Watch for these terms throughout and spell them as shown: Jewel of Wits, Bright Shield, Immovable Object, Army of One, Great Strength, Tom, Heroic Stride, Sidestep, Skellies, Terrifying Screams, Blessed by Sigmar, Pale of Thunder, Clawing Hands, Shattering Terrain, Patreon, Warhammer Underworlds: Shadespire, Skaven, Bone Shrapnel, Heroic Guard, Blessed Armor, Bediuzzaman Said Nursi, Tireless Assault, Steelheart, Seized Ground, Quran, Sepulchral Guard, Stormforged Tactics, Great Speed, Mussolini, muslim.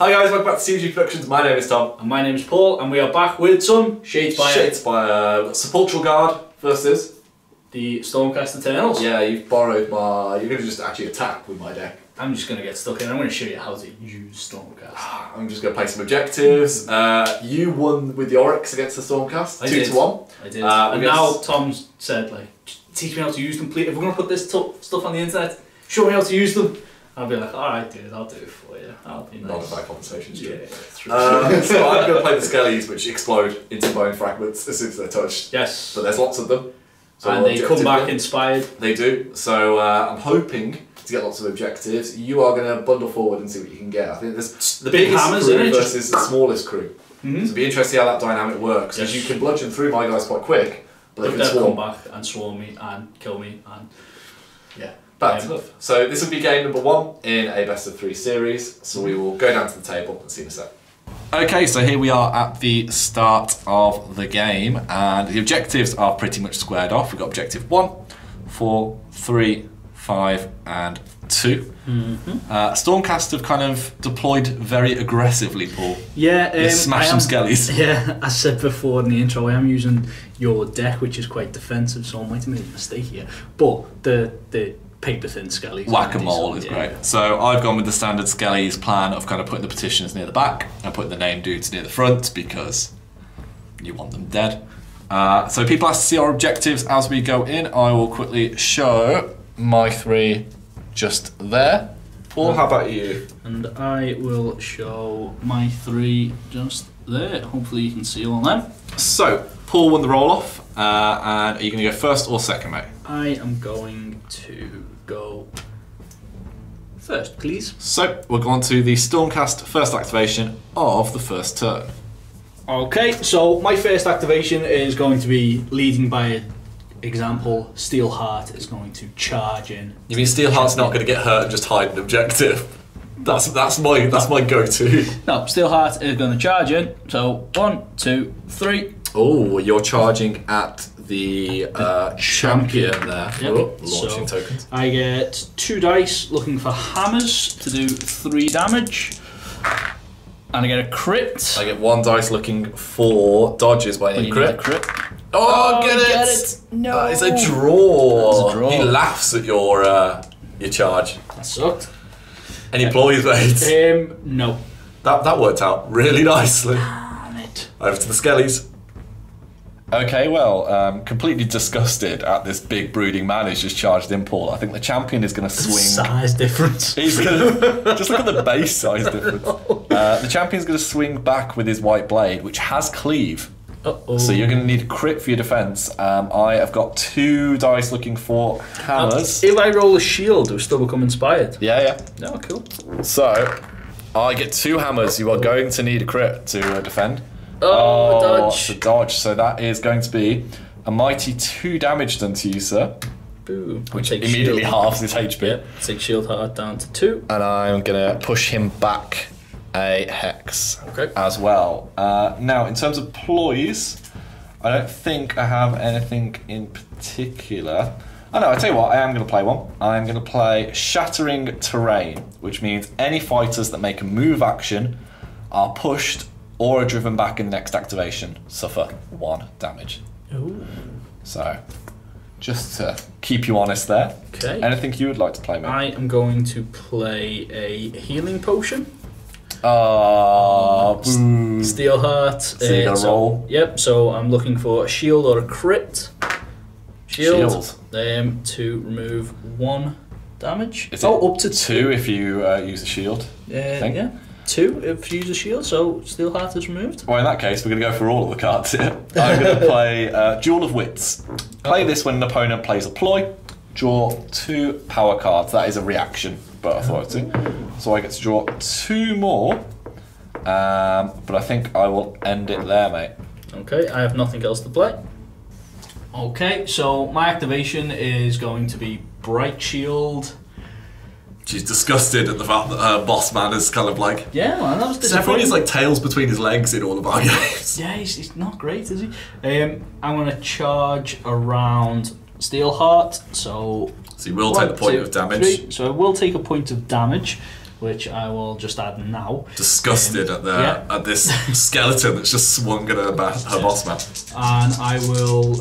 Hi guys, welcome back to CG Reflections. My name is Tom. And my name is Paul, and we are back with some Shadespire. Sepulchral Guard versus the Stormcast Eternals. Yeah, you've borrowed my... You're going to just actually attack with my deck. I'm just going to get stuck in. I'm going to show you how to use Stormcast. I'm just going to play some objectives. You won with the Oryx against the Stormcast. I did. 2-1. I did. And now Tom's said, like, teach me how to use them, please. If we're going to put this stuff on the internet, show me how to use them. I'll be like, alright dude, I'll do it for you. I'll be nice. Not a bad conversation, Jim. Yeah. So I'm going to play the skellies, which explode into bone fragments as soon as they're touched. Yes. But there's lots of them. So and they come back inspired. They do. So I'm hoping to get lots of objectives. You are going to bundle forward and see what you can get. I think there's the big hammers crew versus the smallest crew. Mm-hmm. So it'll be interesting how that dynamic works. Because you can bludgeon through my guys quite quick. But they'll come back and swarm me and kill me and... Yeah. So this will be game number 1 in a best of 3 series, so we will go down to the table and see in a sec. Okay, so here we are at the start of the game, and the objectives are pretty much squared off. We've got objective 1, 4, 3, 5 and 2. Mm-hmm. Stormcast have kind of deployed very aggressively, Paul. Yeah, smash some skellies. Yeah, I said before in the intro, I am using your deck, which is quite defensive, so I might have made a mistake here. But the paper thin skellies. Whack-a-mole is great. Yeah. So I've gone with the standard skellies plan of kind of putting the petitioners near the back and putting the named dudes near the front because you want them dead. So people ask to see our objectives as we go in. I will quickly show my 3 just there. Paul, how about you? And I will show my 3 just there. Hopefully you can see all them. So Paul won the roll off. And are you going to go first or second, mate? I am going to go first, please. So we're going to the Stormcast first activation of the first turn. Okay, so my first activation is going to be leading by example. Steelheart is going to charge in. You mean Steelheart's not going to get hurt and just hide an objective? That's my go-to. No, Steelheart is going to charge in. So 1, 2, 3. Oh, you're charging at the champion there. Yep. Oh, launching tokens. I get 2 dice looking for hammers to do 3 damage. And I get a crit. I get 1 dice looking for dodges by any crit. Oh, get it! No. That is a draw. That's a draw. He laughs at your charge. That sucked. Any ploys, mate? No. That worked out really nicely. Damn it. Over to the skellies. Okay, well, completely disgusted at this big brooding man who's just charged in, Paul. I think the champion is going to swing. Size difference. He's going to just look at the base size difference. The champion's going to swing back with his white blade, which has cleave. Uh-oh. So you're going to need a crit for your defense. I have got 2 dice looking for hammers. If I roll a shield, it'll still become inspired. Yeah, yeah. Oh, cool. So I get 2 hammers. You are going to need a crit to defend. Oh, dodge. It's a dodge. So that is going to be a mighty 2 damage done to you, sir. Boo. Which immediately halves his HP. Yep. Take shield hard down to 2. And I'm going to push him back a hex as well. Now, in terms of ploys, I don't think I have anything in particular. Oh no, I tell you what, I am going to play one. I'm going to play Shattering Terrain, which means any fighters that make a move action are pushed or are driven back in the next activation, suffer 1 damage. Ooh. So, just to keep you honest there. Okay. Anything you would like to play, mate? I am going to play a healing potion. Steelheart. So you're gonna roll? Yep, so I'm looking for a shield or a crit. Shield. To remove 1 damage. Is up to 2 if you use a shield. Yeah. 2 if you use a shield, so Steelheart is removed. Well, in that case, we're going to go for all of the cards here. I'm going to play Jewel of Wits. Play this when an opponent plays a ploy. Draw 2 power cards. That is a reaction, but I thought it was. So I get to draw 2 more, but I think I will end it there, mate. Okay, I have nothing else to play. Okay, so my activation is going to be Bright Shield. She's disgusted at the fact that her boss man is kind of like... Yeah, man, that was disappointing. He's like tails between his legs in all of our games. Yeah, he's not great, is he? I'm going to charge around Steelheart, so... So you will take a point of damage. So I will take a point of damage. which I will just add now. Disgusted at this skeleton that's just swung at her boss man. And I will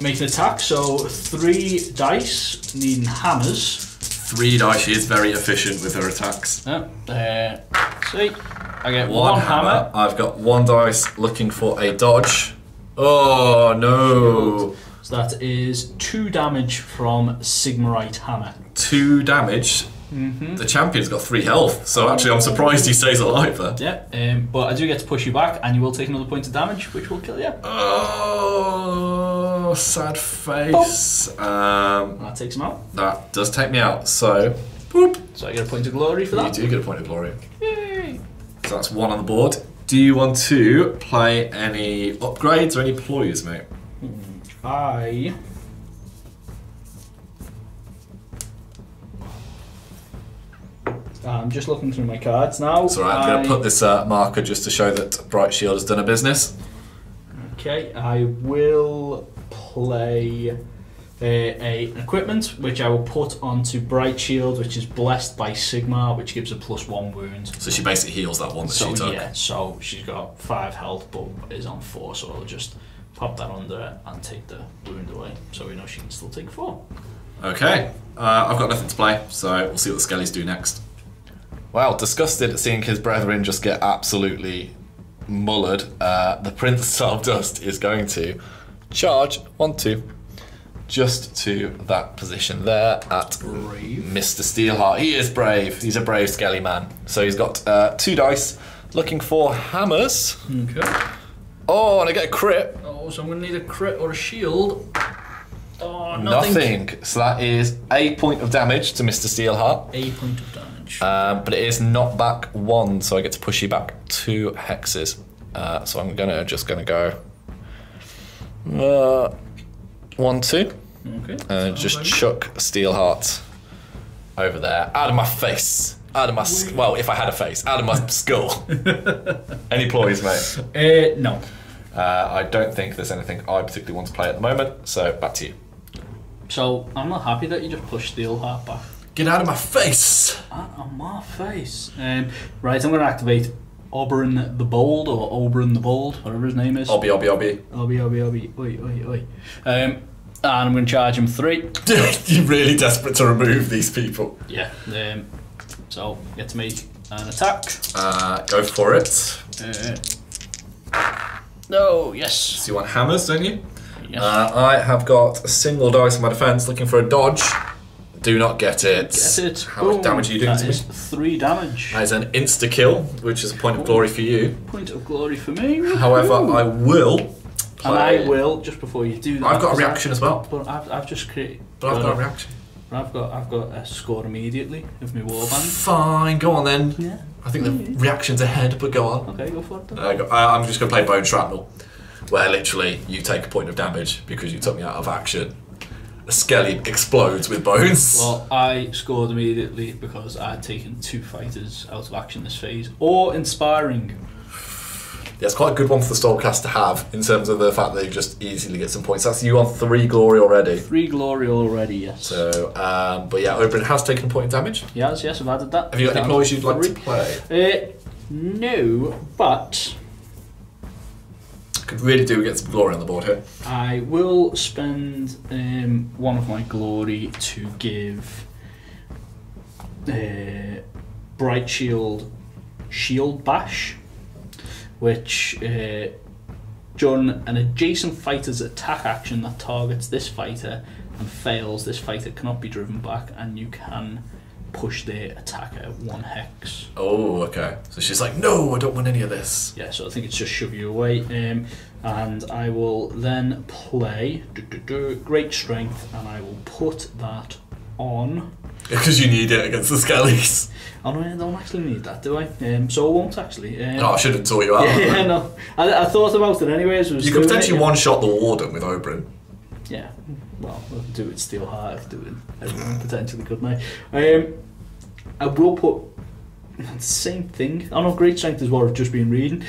make an attack. So 3 dice, needing hammers. 3 dice. She is very efficient with her attacks. See, I get one hammer. I've got 1 dice, looking for a dodge. Oh no! So that is 2 damage from Sigmarite Hammer. 2 damage. Mm-hmm. The champion's got 3 health, so actually I'm surprised he stays alive there. Yeah, but I do get to push you back, and you will take another point of damage, which will kill you. Oh, sad face. That takes him out. That does take me out, so... Boop. So I get a point of glory for that? You do get a point of glory. Yay! So that's 1 on the board. Do you want to play any upgrades or any ploys, mate? I'm just looking through my cards now. It's alright, I'm going to put this marker just to show that Bright Shield has done her business. Okay, I will play an equipment, which I will put onto Bright Shield, which is Blessed by Sigmar, which gives a +1 wound. So she basically heals that one that she took. Yeah, so she's got 5 health, but is on 4, so I'll just pop that under and take the wound away, so we know she can still take 4. Okay, I've got nothing to play, so we'll see what the Skellies do next. Wow, disgusted at seeing his brethren just get absolutely mullered. The Prince of Dust is going to charge 1-2 just to that position there at brave. Mr. Steelheart. He is brave. He's a brave skelly man. So he's got 2 dice, looking for hammers. Okay. Oh, and I get a crit. Oh, so I'm going to need a crit or a shield. Oh, nothing. So that is 8 points of damage to Mr. Steelheart. 8 points of damage. But it is knock back 1, so I get to push you back 2 hexes. So I'm just gonna go 1-2, okay, and just like chuck Steelheart over there, out of my face, out of my well, if I had a face, out of my skull. Any ploys, mate? No. I don't think there's anything I particularly want to play at the moment. So back to you. So I'm not happy that you just pushed Steelheart back. Get out of my face! Out of my face. Right, I'm going to activate Oberon the Bold, or Oberon the Bold, whatever his name is. Obi. And I'm going to charge him 3. You're really desperate to remove these people. Yeah. So, get to make an attack. Go for it. No, yes. So you want hammers, don't you? Yes. I have got a single dice in my defense, looking for a dodge. Do not get it. Get it. How much damage are you doing to me? That is 3 damage. That is an insta-kill, which is a point of glory for you. Point of glory for me. However, I will play... And I will, just before you do that... I've got a reaction as well. But I've just created... But I've got a reaction. I've got a score immediately with my warband. Fine, go on then. Yeah. I think the reaction's ahead, but go on. Okay, go for it then. I'm just going to play Bone Shrapnel, where literally you take a point of damage because you took me out of action. A skelly explodes with bones. Well, I scored immediately because I had taken 2 fighters out of action this phase. Or inspiring. Yeah, it's quite a good one for the Stormcast to have in terms of the fact that you just easily get some points. That's you on 3 glory already. 3 glory already, yes. So, but yeah, Oberon has taken a point of damage. He has, yes, I've added that. Have you got any ploys you'd like to play? No, but... really do get some glory on the board here. I will spend 1 of my glory to give Bright Shield Shield Bash, which during an adjacent fighter's attack action that targets this fighter and fails, this fighter cannot be driven back and you can push their attacker 1 hex. Oh, okay. So she's like, no, I don't want any of this. Yeah, so I think it's just shove you away. And I will then play Great Strength, and I will put that on. Because you need it against the Skellies. Oh, no, I don't actually need that, do I? So I won't actually. No, I should have taught you out. Yeah, no. I thought about it anyways. You could potentially one-shot the Warden with Oberon. Yeah, well, I could do it Steelheart, I could do it potentially, couldn't I? I will put the same thing. Oh no, Great Strength is what I've just been reading.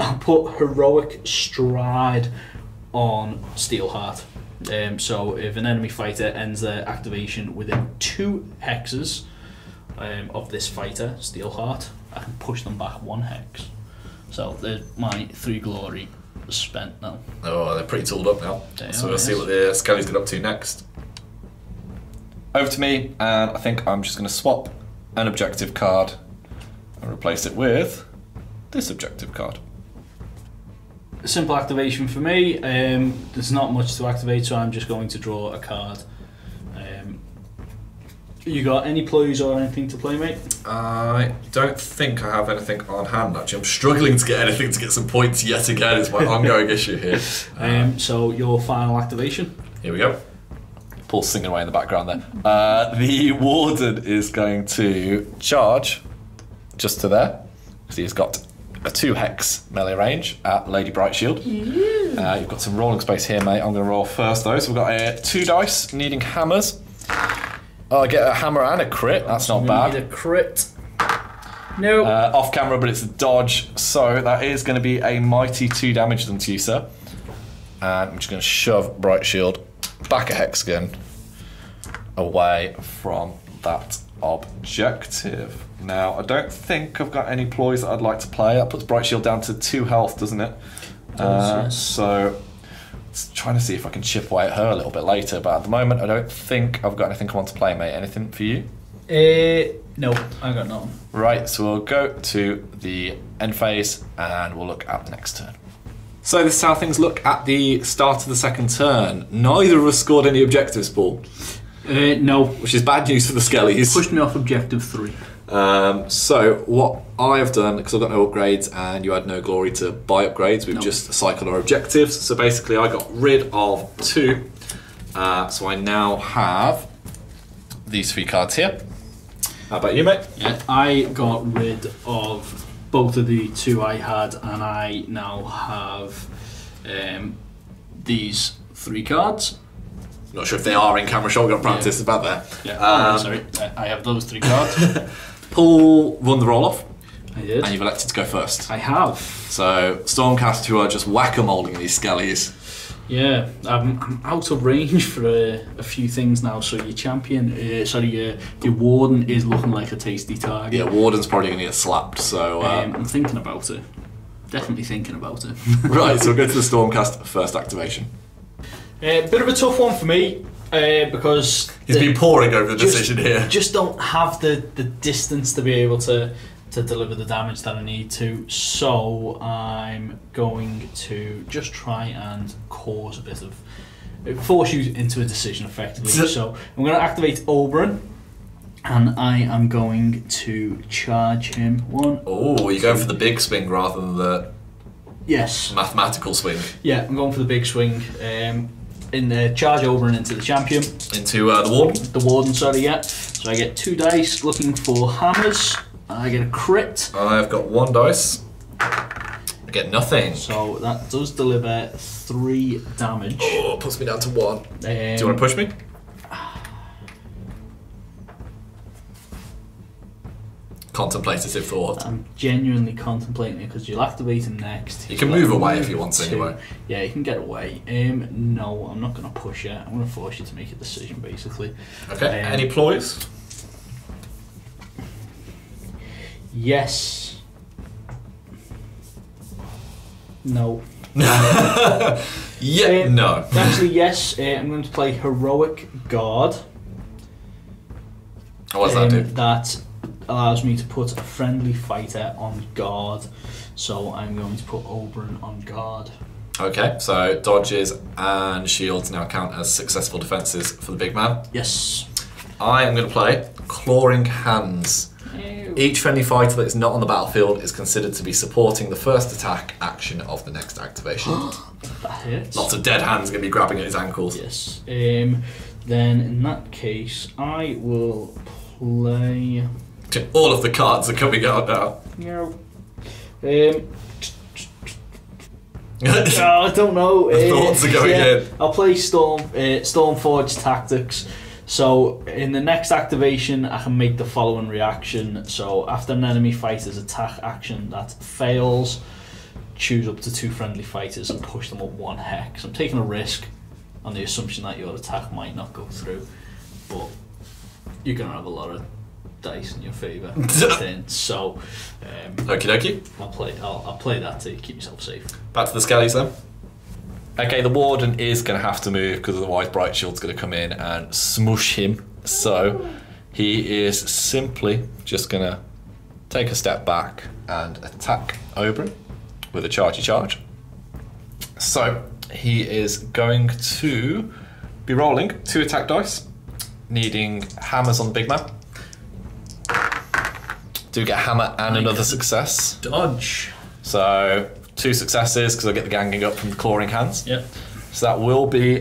I'll put Heroic Stride on Steelheart. So if an enemy fighter ends their activation within 2 hexes of this fighter, Steelheart, I can push them back 1 hex. So there's my 3 glory spent now. Oh, they're pretty tooled up now. So we'll see what the Skelly's got up to next. Over to me, and I think I'm just going to swap an objective card and replace it with this objective card. A simple activation for me. There's not much to activate, so I'm just going to draw a card. You got any ploys or anything to play, mate? I don't think I have anything on hand, actually. I'm struggling to get anything to get some points yet again. It's my ongoing issue here. So your final activation. Here we go. Paul's singing away in the background there. The Warden is going to charge just to there, because he's got a 2 hex melee range at Lady Bright Shield. You've got some rolling space here, mate. I'm going to roll first, though. So we've got 2 dice, needing hammers. Oh, I get a hammer and a crit. That's not bad. You need a crit. No. Off camera, but it's a dodge. So that is going to be a mighty 2 damage done to you, sir. And I'm just going to shove Bright Shield back a hex again, away from that objective. Now, I don't think I've got any ploys that I'd like to play. That puts Bright Shield down to 2 health, doesn't it? Yes. So, trying to see if I can chip away at her a little bit later, but at the moment, I don't think I've got anything I want to play, mate. Anything for you? No, I got nothing. Right, so we'll go to the end phase, and we'll look at the next turn. So this is how things look at the start of the second turn. Neither of us scored any objectives, Paul. No. Which is bad news for the Skellies. Pushed me off objective 3. So what I've done, because I've got no upgrades and you had no glory to buy upgrades, we've just cycled our objectives. So basically I got rid of 2. So I now have these 3 cards here. How about you, mate? Yeah, I got rid of both of the 2 I had, and I now have these 3 cards. Not sure if they are in camera shotgun practice, about there. Yeah, sorry, I have those 3 cards. Paul won the roll off. I did. And you've elected to go first. I have. So, Stormcast, who are just whack-a-molding these Skellies. Yeah, I'm out of range for a few things now. So your champion, your warden is looking like a tasty target. Yeah, warden's probably going to get slapped. So I'm thinking about it. Definitely thinking about it. Right, so we'll go to the Stormcast first activation. A bit of a tough one for me because he's been poring over the decision here. Just don't have the distance to be able to deliver the damage that I need to, so I'm going to just try and cause a bit of force you into a decision effectively. So I'm going to activate Oberon, and I am going to charge him. Oh, you're going for the big swing rather than the mathematical swing. Yeah, I'm going for the big swing. In the charge over and into the champion. Into the warden. The warden, sorry, yeah. So I get 2 dice looking for hammers. I get a crit. I've got 1 dice. I get nothing. So that does deliver 3 damage. Oh, it puts me down to 1. Do you want to push me? Contemplative thought. I'm genuinely contemplating it because you'll activate him next. You can move away if you want to anyway. Yeah, you can get away. No, I'm not going to push you. I'm going to force you to make a decision, basically. Okay, any ploys? Yes. No. No. Actually, yes. I'm going to play Heroic Guard. What does that do? That allows me to put a friendly fighter on guard. So I'm going to put Oberon on guard. Okay, so dodges and shields now count as successful defences for the big man. Yes. I am going to play Clawing Hands. Each friendly fighter that is not on the battlefield is considered to be supporting the first attack action of the next activation. That hurts. Lots of dead hands going to be grabbing at his ankles. Yes. Then in that case, I will play... All of the cards are coming out now. No. I don't know. The thoughts are going in. I'll play Stormforged Tactics. So in the next activation, I can make the following reaction. So after an enemy fighter's attack action that fails, choose up to 2 friendly fighters and push them up 1 hex. I'm taking a risk. on the assumption that your attack might not go through, but you're going to have a lot of dice in your favour. So, okie dokie. I'll play that to keep yourself safe. Back to the skellies then. Okay, the warden is going to have to move because otherwise Bright Shield's going to come in and smush him. So he is simply just going to take a step back and attack Oberon with a chargey charge. So he is going to be rolling 2 attack dice, needing hammers on the big man. Do get a hammer and another success. Dodge. So 2 successes because I get the ganging up from the clawing hands. Yep. So that will be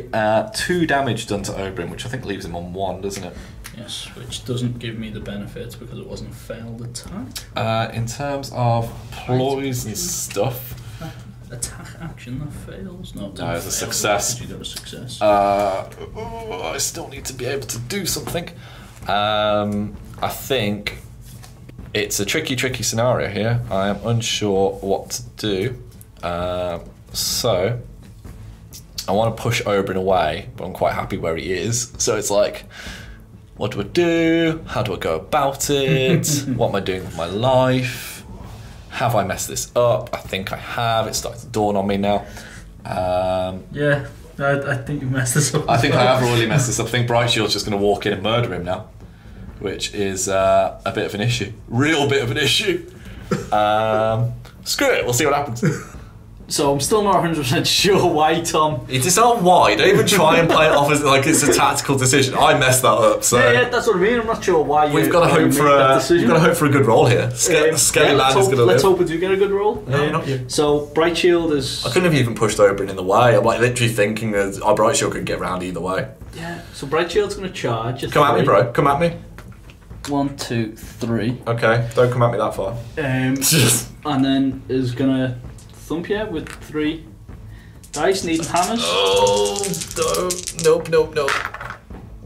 2 damage done to Oberon, which I think leaves him on 1, doesn't it? Yes, which doesn't give me the benefits because it wasn't a failed attack. In terms of ploys and stuff. Attack action that fails? No, it's a success. You got a success. I still need to be able to do something. I think it's a tricky scenario here. I am unsure what to do. So I want to push Oberon away, but I'm quite happy where he is. So it's like, what do I do? How do I go about it? What am I doing with my life? Have I messed this up? I think I have. It's starting to dawn on me now. Yeah, I think you messed this up. I think I have really messed this up. I think Bright Shield's just going to walk in and murder him now, which is a bit of an issue. Real bit of an issue. Screw it, we'll see what happens. So I'm still not 100% sure why, Tom. It is not why. Don't even try and play it off as like it's a tactical decision. I messed that up. So yeah, that's what I mean. I'm not sure why. We've got to hope for a good roll here. Scary lad is going to live. Let's hope we do get a good roll. No, not you. So Bright Shield is. I couldn't have even pushed Oberon in the way. I'm like literally thinking that our Bright Shield could get round either way. Yeah. So Bright Shield's going to charge. Come at me, bro. Come at me. 1, 2, 3. Okay. Don't come at me that far. And then is going to thump here with 3 dice, needs hammers. Oh, nope.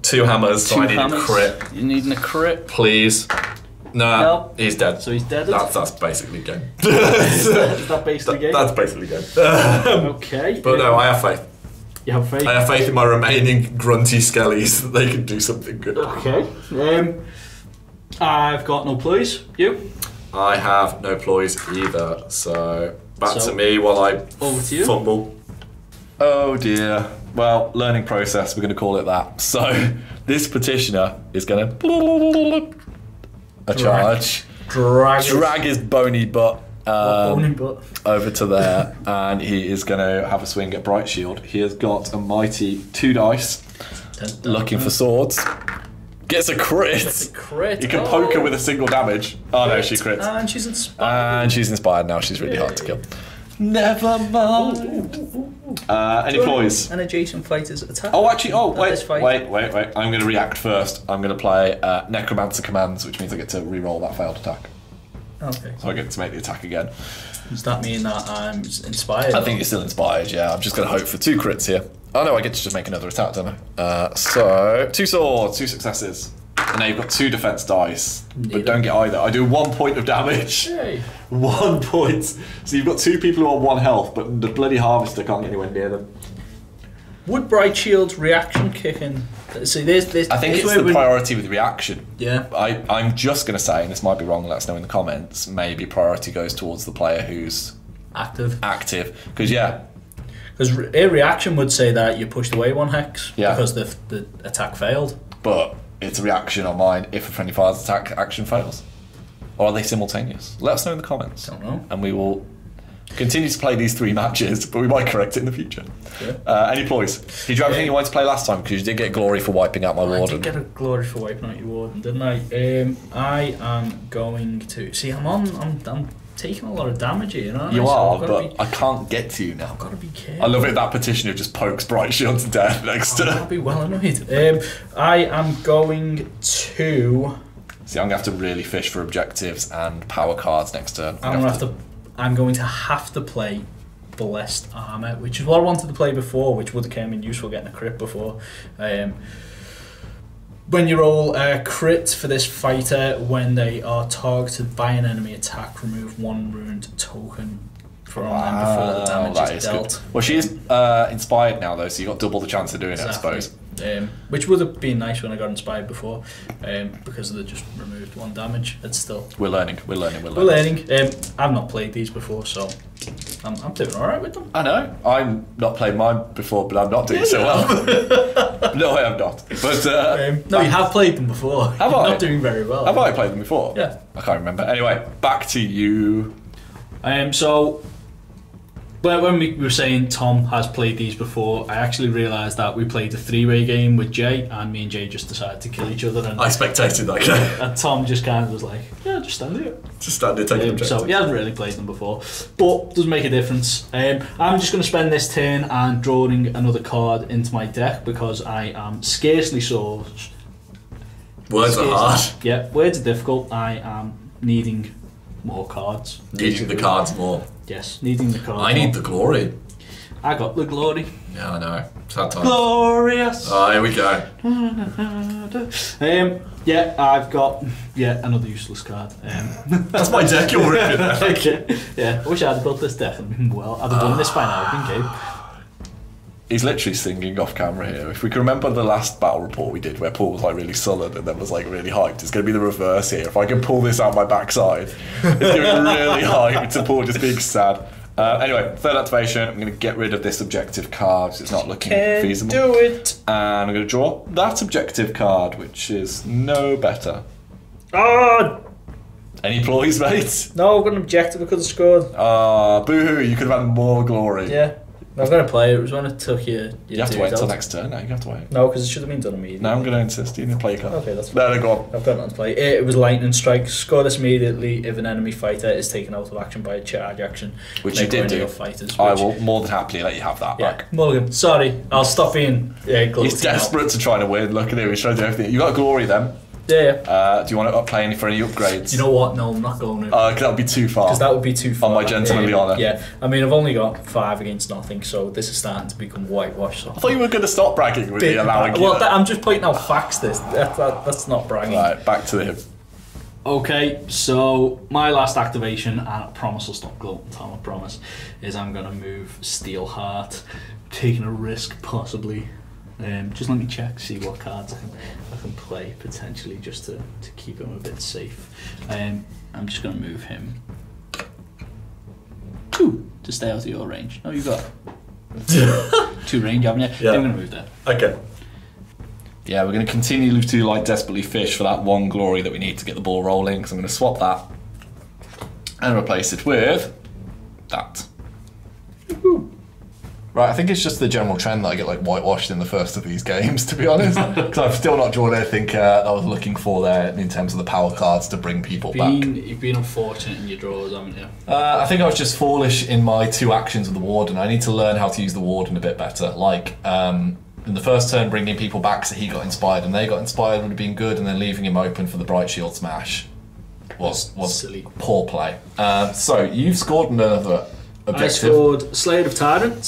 2 hammers, so I need a crit. You're needing a crit. Please. No, nope. He's dead. So he's dead. That's basically game. is that basically game? That's basically game. Okay. But no, I have faith. You have faith? I have faith in my remaining grunty skellies that they can do something good. Okay. I've got no ploys. You? I have no ploys either, so... Back to me while I fumble. Oh dear. Well, learning process, we're going to call it that. So this petitioner is going to drag his bony butt over to there, and he is going to have a swing at Bright Shield. He has got a mighty 2 dice, looking for swords. Gets a crit. You can poke her with a single damage. Oh no, she crits. And she's inspired. Now. She's really hard to kill. Never mind. Any ploys? An adjacent fighter's attack. Oh, actually, wait. I'm going to react first. I'm going to play Necromancer Commands, which means I get to reroll that failed attack. Okay. So I get to make the attack again. Does that mean that I'm inspired? I think you're still inspired, yeah. I'm just going to hope for 2 crits here. Oh no, I get to just make another attack, don't I? So, 2 swords, 2 successes. And now you've got 2 defense dice, but don't get either. I do 1 point of damage. Yay. 1 point. So you've got 2 people who are 1 health, but the bloody harvester can't get anywhere near them. Would Bright Shield's reaction kick in? See, I think it's the priority with reaction. Yeah. I'm just going to say, and this might be wrong, let us know in the comments, maybe priority goes towards the player who's... Active. Because, yeah... Because a reaction would say that you pushed away 1 hex because the attack failed. But it's a reaction on mine if a friendly fire's attack action fails. Or are they simultaneous? Let us know in the comments. Don't know. And we will continue to play these 3 matches, but we might correct it in the future. Yeah. Any ploys? Did you have anything you wanted to play last time? Because you did get glory for wiping out my warden. I did get a glory for wiping out your warden, didn't I? I am going to... See, I'm taking a lot of damage here, aren't I? You are, so I can't get to you now. I've got to be careful. I love it that petitioner just pokes Bright Shield to death next to her. I'll be well annoyed. I am going to... See, I'm going to have to really fish for objectives and power cards next turn. I'm going to have to play Blessed Armor, which is what I wanted to play before, which would have came in useful getting a crit before. When you roll a crit for this fighter, when they are targeted by an enemy attack, remove 1 ruined token from land before the damage is dealt. Good. Well, she is inspired now, though, so you've got double the chance of doing it, I suppose. Which would have been nice when I got inspired before, because they just removed one damage. It's still... We're learning. I've not played these before, so I'm doing alright with them. I know. I've not played mine before, but I'm not doing so well. No, I have not. But, no, you have played them before. Have I? Not doing very well. Have I played them before? Yeah. I can't remember. Anyway, back to you. So... But when we were saying Tom has played these before, I actually realised that we played a three-way game with Jay, and me and Jay just decided to kill each other. And I spectated that game. And Tom just kind of was like, yeah, just stand here. Just stand here, take objectives. So he hasn't really played them before, but doesn't make a difference. I'm just going to spend this turn and drawing another card into my deck because I am scarcely sourced. Words are hard. Yeah, words are difficult. I am needing more cards. Needing the cards more. Yes, needing the card. I need the glory. I got the glory. Yeah, I know. Sad time. Glorious. Oh, here we go. Yeah, I've got another useless card. That's my deck. You're ripping. Okay. Yeah, I wish I'd built this deck. Well, I'd have done this by now. I think, Gabe. He's literally singing off camera here. If we can remember the last battle report we did, where Paul was like really sullen and then was like really hyped, it's going to be the reverse here. If I can pull this out my backside, it's going to be really hyped to Paul just being sad. Anyway, third activation, I'm going to get rid of this objective card because it's not looking feasible. Do it! And I'm going to draw that objective card, which is no better. Ah! Any ploys, mate? No, I've got an objective I could have scored. Ah, boo-hoo, you could have had more glory. Yeah. I was going to play it. It was when it took you have to wait until next turn. No, you have to wait. No, because it should have been done immediately. No, I'm going to insist. You need to play a card. Okay, that's fine. No, go on. I've got nothing to play. It was lightning strike. Score this immediately if an enemy fighter is taken out of action by a charge action. Which you did do. Fighters, I will more than happily let you have that back. Mulligan, sorry. I'll stop being... He's desperate to try to win. Look at him. He's trying to do everything. You got glory then. Yeah, yeah. Do you want to play any for any upgrades? You know what? No, I'm not going to. Because that would be too far. Because that would be too far. On my gentlemanly honour. Yeah, I mean, I've only got 5 against nothing, so this is starting to become whitewashed. So I thought you were going to stop bragging with me allowing you. Well, I'm just pointing out facts. That's not bragging. Right, back to him. Okay, so my last activation, and I promise I'll stop gloating, Tom, I promise, is I'm going to move Steelheart, taking a risk possibly. Just let me check, see what cards I can play potentially just to keep him a bit safe. I'm just going to move him to stay out of your range. Oh, you've got 2 range, haven't you? Yeah. I'm going to move there. Okay. Yeah, we're going to continue to desperately fish for that one glory that we need to get the ball rolling, because I'm going to swap that and replace it with that. Woohoo! Right, I think it's just the general trend that I get whitewashed in the first of these games, to be honest. Because I've still not drawn anything that I was looking for there in terms of the power cards to bring people back. You've been unfortunate in your draws, haven't you? I think I was just foolish in my 2 actions with the Warden. I need to learn how to use the Warden a bit better. Like, in the first turn, bringing people back so he got inspired and they got inspired would have been good, and then leaving him open for the Bright Shield smash was silly. Poor play. So, you've scored another... Objective. I scored Slayer of Tyrants,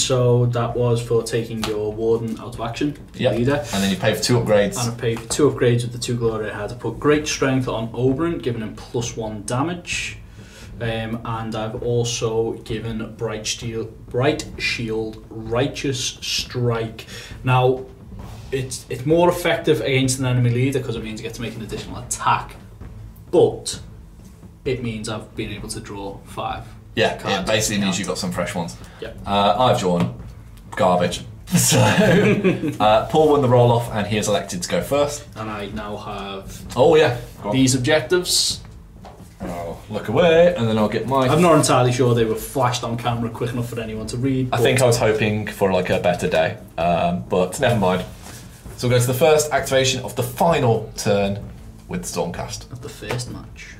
so that was for taking your Warden out of action, leader. And then you pay for 2 upgrades. And I paid for 2 upgrades with the 2 glory I had. I put Great Strength on Oberon, giving him +1 damage. And I've also given Bright Shield Righteous Strike. Now, it's more effective against an enemy leader because it means you get to make an additional attack. But it means I've been able to draw 5. Yeah, it basically means you've got some fresh ones. Yeah. I've drawn garbage. So Paul won the roll off and he is elected to go first. And I now have these objectives. I'll look away and then I'll get mine. I'm not entirely sure they were flashed on camera quick enough for anyone to read. I think I was hoping for a better day, but never mind. So we'll go to the first activation of the final turn with Stormcast. Of the first match.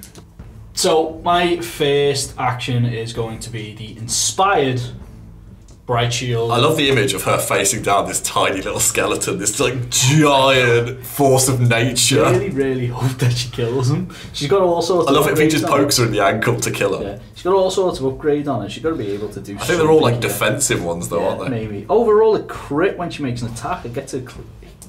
So my first action is going to be the inspired Bright Shield. I love the image of her facing down this tiny little skeleton, this giant force of nature. I really, really hope that she kills him. She's got all sorts of upgrades. I love it if he just pokes her in the ankle to kill her. Yeah. She's got all sorts of upgrades on her. She's got to be able to do something. I think they're all defensive ones though, aren't they? Maybe. Overall, a crit when she makes an attack, it gets a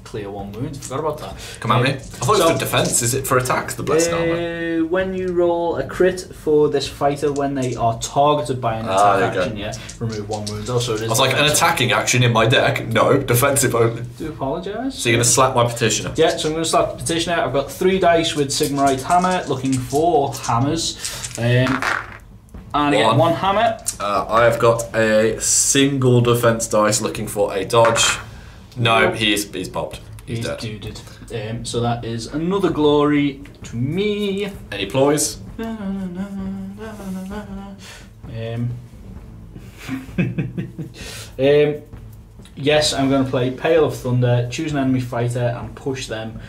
clear one wounds. Forgot about that. Come at me. I thought it was for defense. Is it for attacks, the Blessed Armor? When you roll a crit for this fighter when they are targeted by an attack action, yeah, remove one wound. Also, it is an attacking action in my deck. No, defensive only. Do apologise. So you're going to slap my Petitioner? Yeah, so I'm going to slap the Petitioner. I've got 3 dice with Sigmarite Hammer, looking for hammers. And again, one hammer. I have got a single defense dice looking for a dodge. No, he's popped. He's dead. Duded. So that is another glory to me. Any ploys? Yes, I'm going to play Pale of Thunder, choose an enemy fighter and push them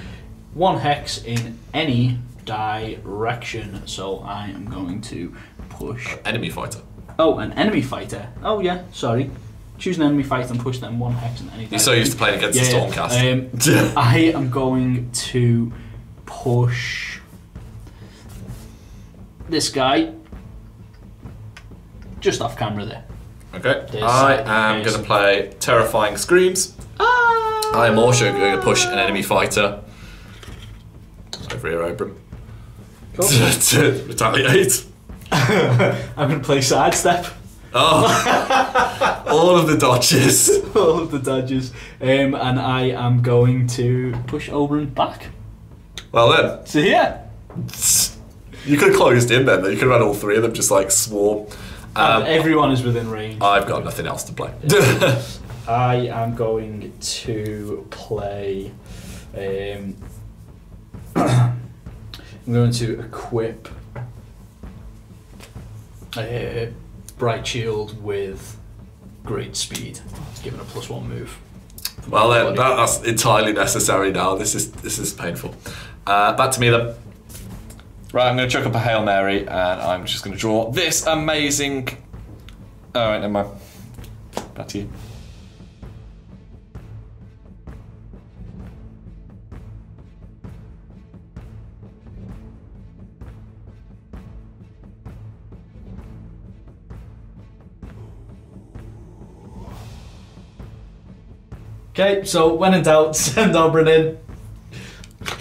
1 hex in any direction. So I am going to push. Enemy fighter. Oh, an enemy fighter. Oh, yeah, sorry. Choose an enemy fighter and push them 1 hex and anything. You're so used to playing against the Stormcast. I am going to push this guy just off camera there. Okay. This I am going to play Terrifying Screams. I am also going to push an enemy fighter over here, Oberon. Cool. To retaliate. I'm going to play Sidestep. Oh, all of the dodges. All of the dodges. And I am going to push Oberon back. Well then. So yeah. You could have closed in then, though. You could have had all 3 of them just like swarm. Everyone is within range. I've got nothing else to play. I am going to play... I'm going to equip... Bright Shield with Great Speed. It's given a +1 move. Well then, that's entirely necessary now. This is painful. Back to me then. Right, I'm going to chuck up a Hail Mary and I'm just going to draw this amazing... Alright, never mind. Back to you. Okay, so when in doubt, send Oberon in.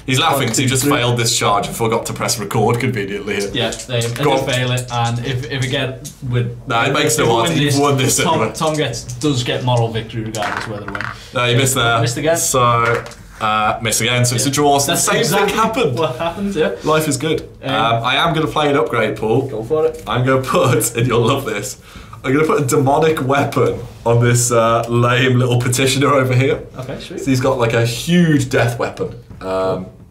He's laughing because he just failed this charge and forgot to press record conveniently. Yeah, they fail it, and if again with it makes no odds. He won this. Tom does get moral victory regardless whether win. No, you missed there. Missed again. So missed again. So it's a draw. So that's the same thing happened. What happened? Yeah. Life is good. I am going to play an upgrade, Paul. Go for it. I'm going to put, and you'll love this. I'm going to put a Demonic Weapon on this lame little Petitioner over here. Okay, sweet. So he's got like a huge death weapon.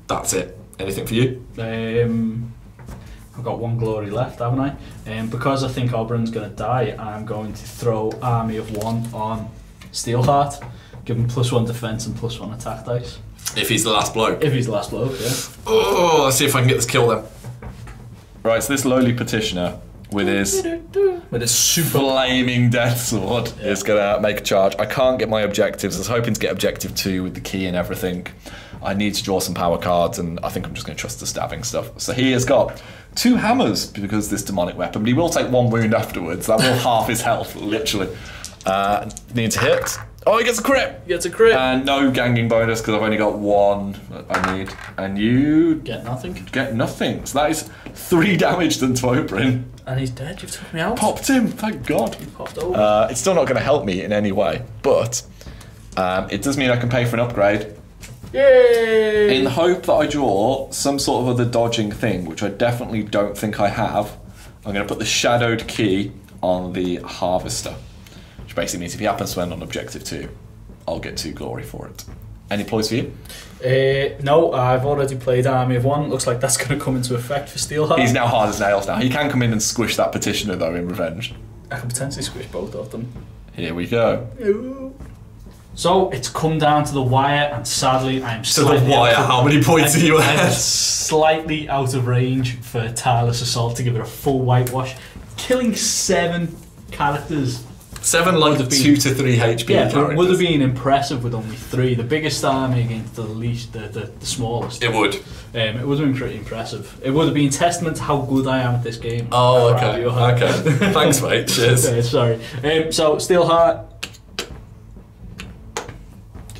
That's it. Anything for you? I've got 1 glory left, haven't I? Because I think Oberon's going to die, I'm going to throw Army of One on Steelheart. Give him +1 defense and +1 attack dice. If he's the last bloke? If he's the last bloke, yeah. Oh, let's see if I can get this kill then. Right, so this lowly Petitioner... With his super flaming death sword is gonna make a charge. I can't get my objectives. I was hoping to get objective 2 with the key and everything. I need to draw some power cards and I think I'm just gonna trust the stabbing stuff. So he has got 2 hammers because this Demonic Weapon, but he will take 1 wound afterwards. That will half his health, literally. Need to hit. Oh, he gets a crit! He gets a crit! And no ganging bonus because I've only got 1 I need. And you... Get nothing. Get nothing. So that is 3 damage done to Oberon. And he's dead, you've took me out. Popped him, thank God. You popped over. It's still not going to help me in any way, but it does mean I can pay for an upgrade. Yay! In the hope that I draw some sort of other dodging thing, which I definitely don't think I have, I'm going to put the Shadowed Key on the Harvester. Which basically means if he happens to end on objective 2, I'll get 2 glory for it. Any ploys for you? No, I've already played Army of One. Looks like that's going to come into effect for Steelheart. He's now hard as nails now. He can come in and squish that Petitioner though in revenge. I can potentially squish both of them. Here we go. Ooh. So it's come down to the wire, and sadly I'm slightly. To the wire. How many points are you at? Slightly out of range for Tireless Assault to give it a full whitewash, killing 7 characters. 7 like 2 to 3 HP. Yeah, but it would have been impressive with only 3. The biggest army against the least, the smallest. It would. It would have been pretty impressive. It would have been testament to how good I am at this game. Oh, okay. Okay. Thanks, mate. Cheers. Sorry. So Steelheart.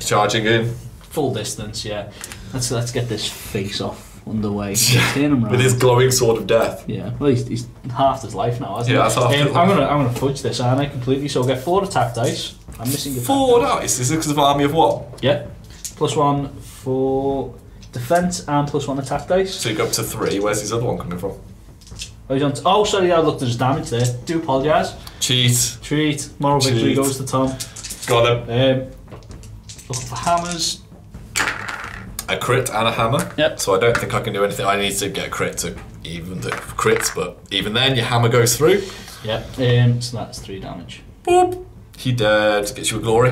Charging in. full distance, yeah. Let's get this face off underway. With his glowing sword of death. Yeah, well, he's half his life now, hasn't he? Yeah, that's half his life. I'm gonna fudge this, aren't I, completely? So I'll get 4 attack dice. I'm missing a 4 dice? Is this because of Army of One? Yeah. +1 for defense and +1 attack dice. So you go up to 3. Where's his other one coming from? Oh, sorry, I looked at his damage there. Do apologise. Cheat. Cheat. Moral victory goes to Tom. Got him. Look for hammers. A crit and a hammer. Yep. So I don't think I can do anything. I need to get a crit to even the crits, but even then, your hammer goes through. Yep. So that's 3 damage. Boop. He dead. Gets you a glory.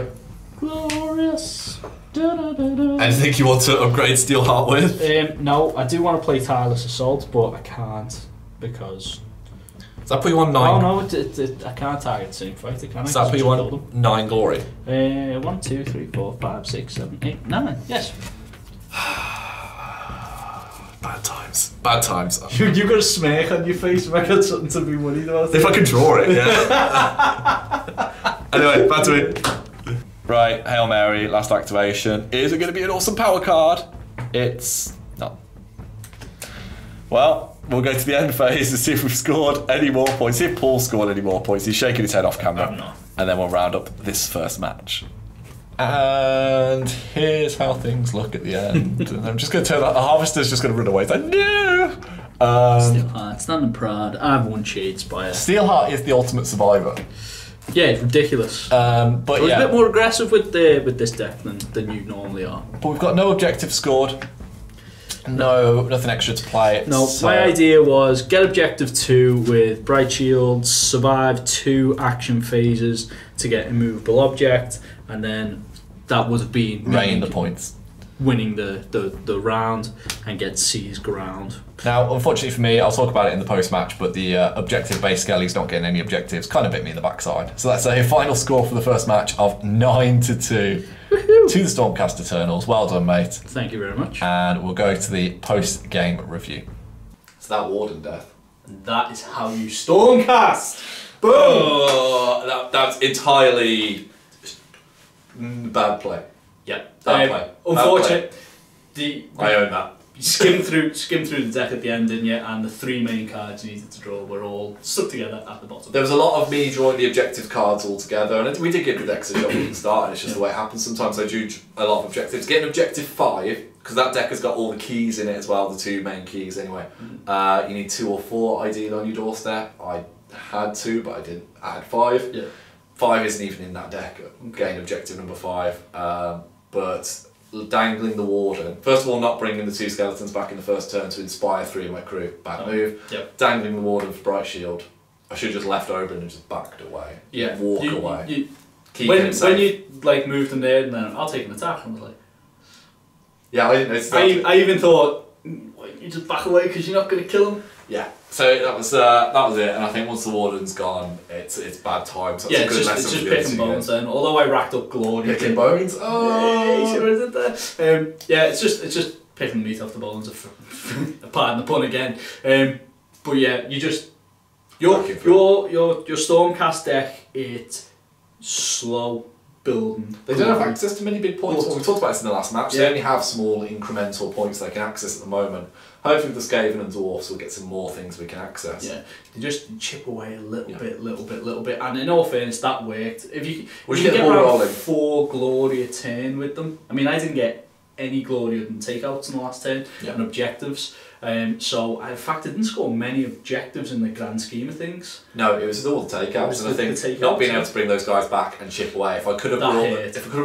Glorious. Da, da, da, da. Anything you want to upgrade Steelheart with? No, I do want to play Tireless Assault, but I can't because. Does that put you on 9? Oh no, I can't target same fighter, can I? Does that put you on 9 glory? 1, 2, 3, 4, 5, 6, 7, 8, 9. Yes. Bad times. Bad times. You've got a smirk on your face. Have I got something to be worried about? If I can draw it, yeah. Anyway, back to it. Right, Hail Mary, last activation. Is it going to be an awesome power card? It's not. Well, we'll go to the end phase and see if we've scored any more points. See if Paul scored any more points. He's shaking his head off camera. I'm not. And then we'll round up this first match. And here's how things look at the end. And I'm just going to turn that. The harvester's just going to run away. It's like, no! Steelheart, standing proud. I've won Shadespire. Steelheart is the ultimate survivor. Yeah, it's ridiculous. But so yeah, a bit more aggressive with this deck than you normally are. But we've got no objective scored. No, nothing extra to play. No, so my idea was get objective 2 with Bright Shield, survive 2 action phases to get Immovable Object, and then that would have been raining the points, winning the round, and get Seized Ground. Now, unfortunately for me, I'll talk about it in the post-match, but the objective-based Skelly's not getting any objectives. Kind of bit me in the backside. So that's a final score for the first match of 9-2 to the Stormcast Eternals. Well done, mate. Thank you very much. And we'll go to the post-game review. It's that Warden death. And that is how you Stormcast! Boom! Oh, that's entirely bad play. Yep. Bad play. Unfortunate. I own that. You skim through the deck at the end, didn't you? And the 3 main cards you needed to draw were all stuck together at the bottom. There was a lot of me drawing the objective cards all together, and we did give the decks a job at the start, and it's just the way it happens. Sometimes I do a lot of objectives. Getting objective 5, because that deck has got all the keys in it as well, the 2 main keys anyway. You need 2 or 4 ideally on your doorstep. I had 2, but I didn't. I had 5. Yeah. 5 isn't even in that deck. Getting objective number 5, but dangling the Warden. First of all, not bringing the 2 skeletons back in the first turn to inspire 3 of my crew. Bad move. Yep. Dangling the Warden for Bright Shield. I should have just left Oberon and just backed away. Yeah. Walk away. When you like moved them there, and then I'll take an attack. I'm like, yeah, I didn't notice that. I even thought, why don't you just back away because you're not going to kill them? Yeah. So that was it, and I think once the Warden's gone, it's bad time. So that's a good lesson for the other team. Bones then. Although I racked up glory. Picking bones. Oh, sure is it there? Yeah, it's just picking meat off the bones. Pardon the pun again. But yeah, you just your Stormcast deck. It's slow building. They don't have access to many big points. Well, we talked about this in the last match. Yeah. They only have small incremental points they can access at the moment. Hopefully the Skaven and Dwarfs will get some more things we can access. Yeah, they just chip away a little bit, little bit, little bit, and in all fairness, that worked. If you get around 4 glory a turn with them, I mean, I didn't get any glory than takeouts in the last turn and objectives. So in fact, I didn't score many objectives in the grand scheme of things. No, it was all the takeouts, and I think not being able to bring those guys back and chip away. If I could have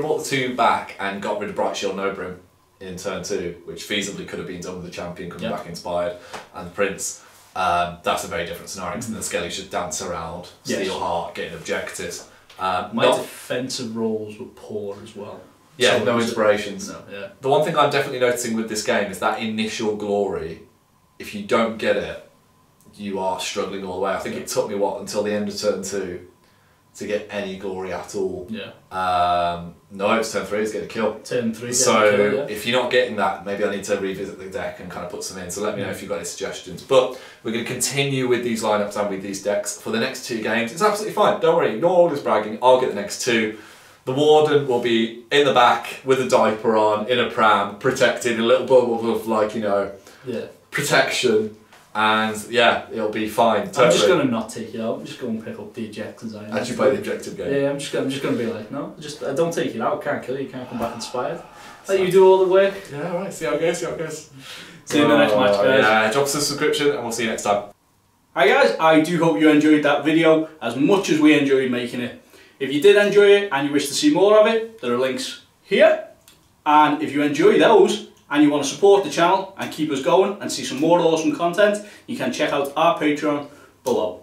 brought the 2 back and got rid of Bright Shield and Oberon in turn 2, which feasibly could have been done with the champion coming back inspired and the prince, that's a very different scenario. And the Skelly should dance around, Steelheart, getting objectives. My defensive rolls were poor as well. Yeah, so no inspirations. The one thing I'm definitely noticing with this game is that initial glory, if you don't get it, you are struggling all the way. I think it took me, until the end of turn 2 to get any glory at all. Yeah. No, it's turn 3, it's getting a kill. Turn 3, so kill, yeah. If you're not getting that, maybe I need to revisit the deck and kind of put some in, so let me know if you've got any suggestions. But we're going to continue with these lineups and with these decks for the next 2 games. It's absolutely fine, don't worry, ignore all this bragging, I'll get the next 2. The Warden will be in the back with a diaper on, in a pram, protected, a little bubble of, like, you know, protection. And yeah, it'll be fine. Totally. I'm just going to not take it out. I'm just going to pick up the eject and Zion. As you play the objective game. Yeah, I'm just going to be like, no, just don't take it out. Can't kill you. Can't come back inspired. Let you do all the work. Yeah, right. See how it goes. See how it goes. See you in the next match, guys. Yeah, drop us a subscription, and we'll see you next time. Hi guys, I do hope you enjoyed that video as much as we enjoyed making it. If you did enjoy it and you wish to see more of it, there are links here. And if you enjoy those, and you want to support the channel and keep us going and see some more awesome content, you can check out our Patreon below.